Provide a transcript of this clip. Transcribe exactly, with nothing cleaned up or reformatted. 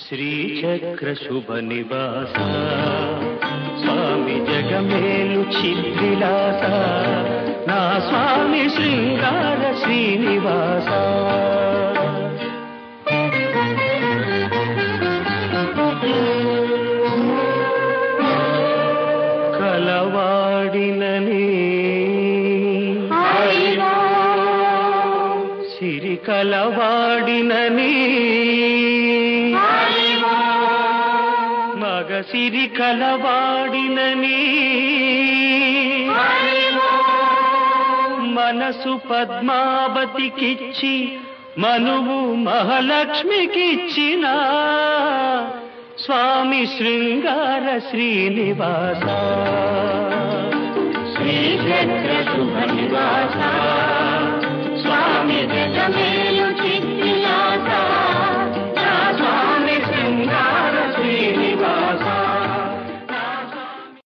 श्रीचक्र शुभ निवासा स्वामी जगमेलु चिद्विलासा ना स्वामी श्रृंगार श्रीनिवासा। कलवाडिनने सिरि कलवाडिनने मग सिरि कलवाडिनने मनसु पद्मावती किच्ची मनुवु महलक्ष्मी किच्चिना स्वामी श्रृंगार श्रीनिवासा श्रीचक्र शुभ निवासा।